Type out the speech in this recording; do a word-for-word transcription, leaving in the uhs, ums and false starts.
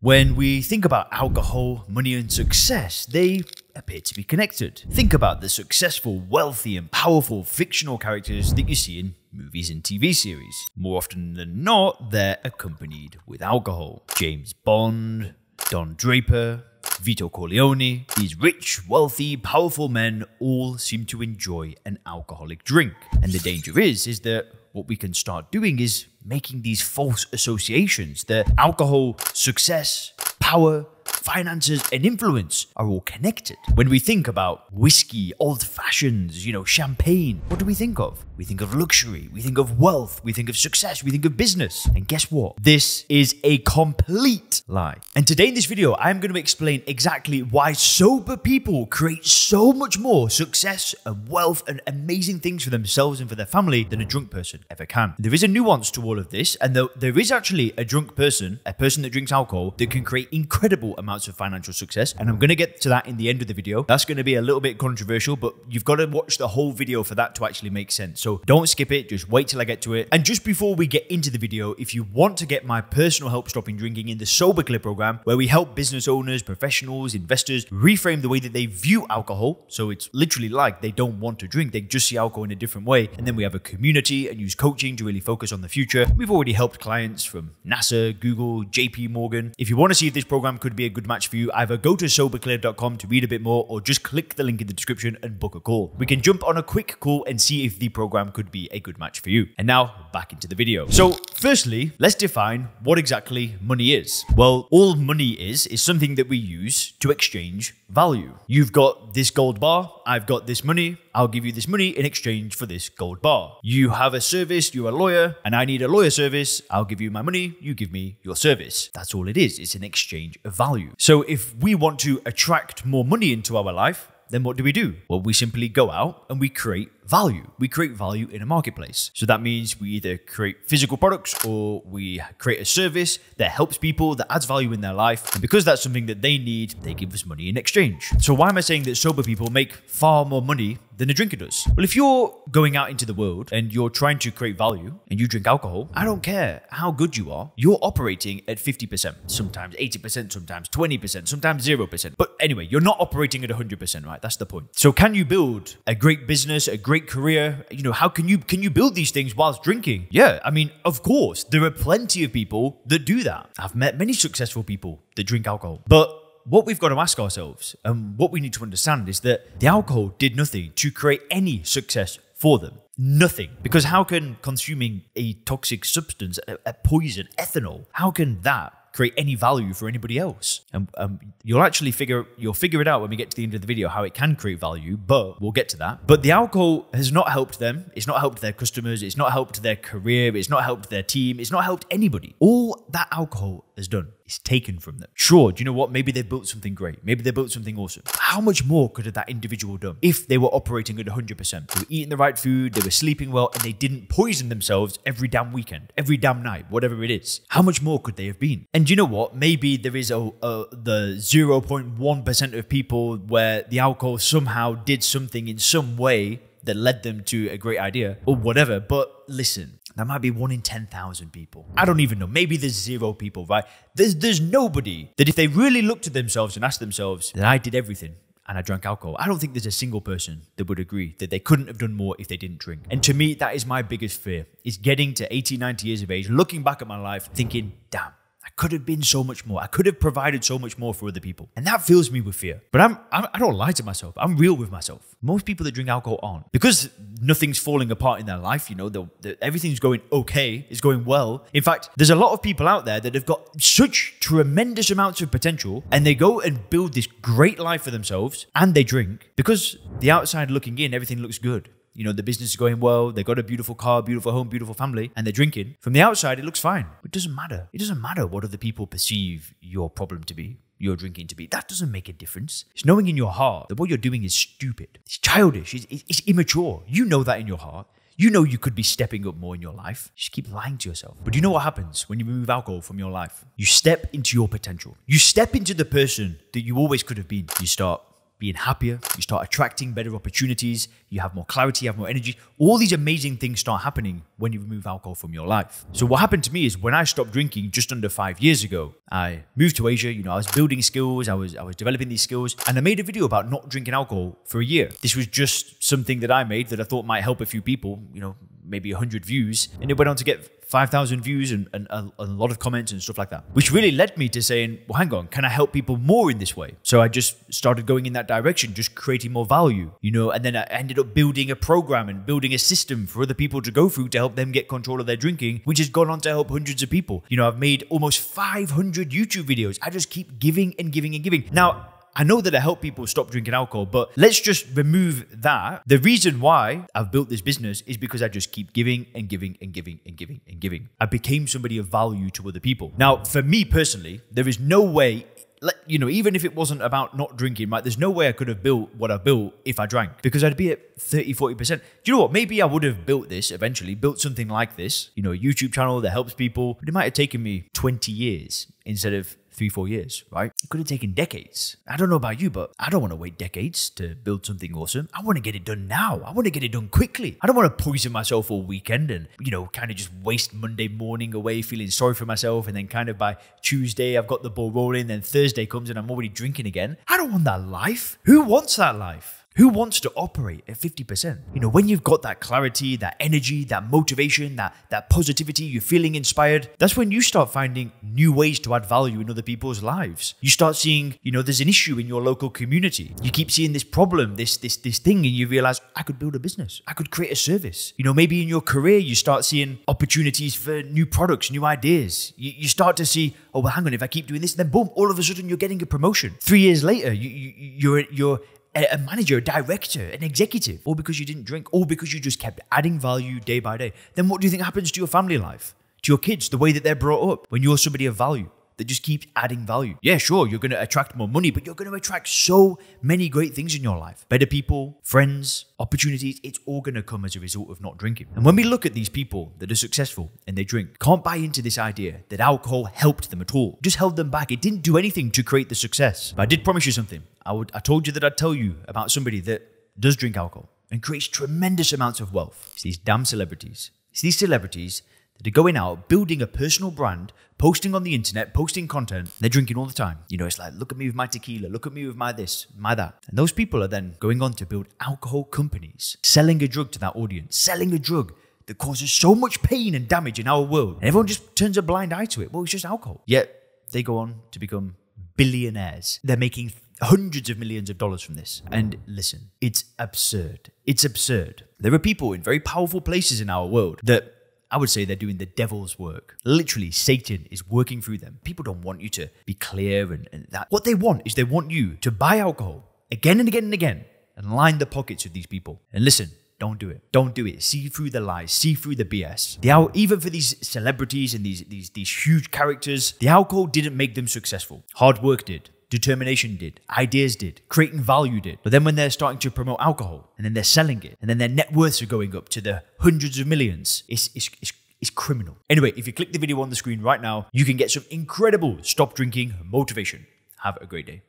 When we think about alcohol, money and success, they appear to be connected. Think about the successful, wealthy and powerful fictional characters that you see in movies and T V series. More often than not, they're accompanied with alcohol. James Bond, Don Draper, Vito Corleone, these rich, wealthy, powerful men all seem to enjoy an alcoholic drink. And the danger is, is that what we can start doing is making these false associations that alcohol, success, power, finances and influence are all connected. When we think about whiskey, old fashions, you know, champagne, what do we think of? We think of luxury, we think of wealth, we think of success, we think of business. And guess what? This is a complete lie. And today in this video, I'm going to explain exactly why sober people create so much more success and wealth and amazing things for themselves and for their family than a drunk person ever can. There is a nuance to all of this, and though there is actually a drunk person, a person that drinks alcohol, that can create incredible amounts of financial success, and I'm going to get to that in the end of the video. That's going to be a little bit controversial, but you've got to watch the whole video for that to actually make sense. So don't skip it, just wait till I get to it. And just before we get into the video, if you want to get my personal help stopping drinking in the SoberClear program, where we help business owners, professionals, investors reframe the way that they view alcohol, so it's literally like they don't want to drink, they just see alcohol in a different way, and then we have a community and use coaching to really focus on the future. We've already helped clients from NASA, Google, J P Morgan. If you want to see if this program could be a good match for you, either go to SoberClear dot com to read a bit more, or just click the link in the description and book a call. We can jump on a quick call and see if the program could be a good match for you. And now back into the video. So firstly, let's define what exactly money is. Well, all money is, is something that we use to exchange value. You've got this gold bar, I've got this money, I'll give you this money in exchange for this gold bar. You have a service, you're a lawyer, and I need a lawyer service, I'll give you my money, you give me your service. That's all it is, it's an exchange of value. So if we want to attract more money into our life, then what do we do? Well, we simply go out and we create value. We create value in a marketplace. So that means we either create physical products or we create a service that helps people, that adds value in their life. And because that's something that they need, they give us money in exchange. So why am I saying that sober people make far more money than a drinker does? Well, if you're going out into the world and you're trying to create value and you drink alcohol, I don't care how good you are, you're operating at fifty percent, sometimes eighty percent, sometimes twenty percent, sometimes zero percent. But anyway, you're not operating at one hundred percent, right? That's the point. So can you build a great business, a great career? You know, how can you can you build these things whilst drinking? Yeah, I mean, of course, there are plenty of people that do that. I've met many successful people that drink alcohol. But what we've got to ask ourselves and what we need to understand is that the alcohol did nothing to create any success for them. Nothing. Because how can consuming a toxic substance, a, a poison, ethanol, how can that create any value for anybody else? And um, you'll actually figure, you'll figure it out when we get to the end of the video, how it can create value, but we'll get to that. But the alcohol has not helped them. It's not helped their customers. It's not helped their career. It's not helped their team. It's not helped anybody. All that alcohol has done is taken from them. Sure, do you know what? Maybe they built something great. Maybe they built something awesome. How much more could have that individual done if they were operating at one hundred percent? They were eating the right food, they were sleeping well, and they didn't poison themselves every damn weekend, every damn night, whatever it is. How much more could they have been? And you know what? Maybe there is a, a the zero point one percent of people where the alcohol somehow did something in some way that led them to a great idea or whatever. But listen, that might be one in ten thousand people. I don't even know. Maybe there's zero people, right? There's, there's nobody that if they really looked at themselves and asked themselves that I did everything and I drank alcohol, I don't think there's a single person that would agree that they couldn't have done more if they didn't drink. And to me, that is my biggest fear, is getting to eighty, ninety years of age, looking back at my life, thinking, damn, I could have been so much more. I could have provided so much more for other people. And that fills me with fear. But I'm, I'm, I don't lie to myself. I'm real with myself. Most people that drink alcohol aren't. Because nothing's falling apart in their life, you know, they'll, they'll, everything's going okay, it's going well. In fact, there's a lot of people out there that have got such tremendous amounts of potential and they go and build this great life for themselves and they drink because the outside looking in, everything looks good. You know, the business is going well, they've got a beautiful car, beautiful home, beautiful family, and they're drinking. From the outside, it looks fine. It doesn't matter. It doesn't matter what other people perceive your problem to be, your drinking to be. That doesn't make a difference. It's knowing in your heart that what you're doing is stupid. It's childish. It's, it's immature. You know that in your heart. You know you could be stepping up more in your life. You just keep lying to yourself. But you know what happens when you remove alcohol from your life? You step into your potential. You step into the person that you always could have been. You start being happier, you start attracting better opportunities, you have more clarity, you have more energy. All these amazing things start happening when you remove alcohol from your life. So what happened to me is when I stopped drinking just under five years ago, I moved to Asia, you know, I was building skills, I was, I was developing these skills, and I made a video about not drinking alcohol for a year. This was just something that I made that I thought might help a few people, you know, maybe a hundred views, and it went on to get five thousand views and, and a, a lot of comments and stuff like that, which really led me to saying, well, hang on, can I help people more in this way? So I just started going in that direction, just creating more value, you know, and then I ended up building a program and building a system for other people to go through to help them get control of their drinking, which has gone on to help hundreds of people. You know, I've made almost five hundred YouTube videos. I just keep giving and giving and giving. Now, I know that I help people stop drinking alcohol, but let's just remove that. The reason why I've built this business is because I just keep giving and giving and giving and giving and giving. I became somebody of value to other people. Now, for me personally, there is no way, you know, even if it wasn't about not drinking, right? There's no way I could have built what I built if I drank, because I'd be at thirty, forty percent. Do you know what? Maybe I would have built this eventually, built something like this, you know, a YouTube channel that helps people. But it might have taken me twenty years instead of three, four years, right? It could have taken decades. I don't know about you, but I don't want to wait decades to build something awesome. I want to get it done now. I want to get it done quickly. I don't want to poison myself all weekend and, you know, kind of just waste Monday morning away feeling sorry for myself. And then kind of by Tuesday, I've got the ball rolling. Then Thursday comes and I'm already drinking again. I don't want that life. Who wants that life? Who wants to operate at fifty percent? You know, when you've got that clarity, that energy, that motivation, that, that positivity, you're feeling inspired, that's when you start finding new ways to add value in other people's lives. You start seeing, you know, there's an issue in your local community. You keep seeing this problem, this, this, this thing, and you realize, I could build a business. I could create a service. You know, maybe in your career, you start seeing opportunities for new products, new ideas. You, you start to see, oh, well, hang on, if I keep doing this, then boom, all of a sudden you're getting a promotion. Three years later, you, you, you're, you're, a manager, a director, an executive, all because you didn't drink, all because you just kept adding value day by day. Then what do you think happens to your family life, to your kids, the way that they're brought up when you're somebody of value that just keeps adding value? Yeah, sure, you're going to attract more money, but you're going to attract so many great things in your life. Better people, friends, opportunities. It's all going to come as a result of not drinking. And when we look at these people that are successful and they drink, can't buy into this idea that alcohol helped them at all. It just held them back. It didn't do anything to create the success. But I did promise you something. I, would, I told you that I'd tell you about somebody that does drink alcohol and creates tremendous amounts of wealth. It's these damn celebrities. It's these celebrities that are going out, building a personal brand, posting on the internet, posting content. They're drinking all the time. You know, it's like, look at me with my tequila, look at me with my this, my that. And those people are then going on to build alcohol companies, selling a drug to that audience, selling a drug that causes so much pain and damage in our world. And everyone just turns a blind eye to it. Well, it's just alcohol. Yet they go on to become billionaires. They're making hundreds of millions of dollars from this. And listen, it's absurd. It's absurd. There are people in very powerful places in our world that I would say they're doing the devil's work. Literally, Satan is working through them. People don't want you to be clear and, and that. What they want is they want you to buy alcohol again and again and again and line the pockets of these people. And listen, don't do it. Don't do it. See through the lies. See through the B S. The, even for these celebrities and these, these, these huge characters, the alcohol didn't make them successful. Hard work did. Determination did, ideas did, creating value did. But then when they're starting to promote alcohol and then they're selling it and then their net worths are going up to the hundreds of millions, it's, it's, it's, it's criminal. Anyway, if you click the video on the screen right now, you can get some incredible stop drinking motivation. Have a great day.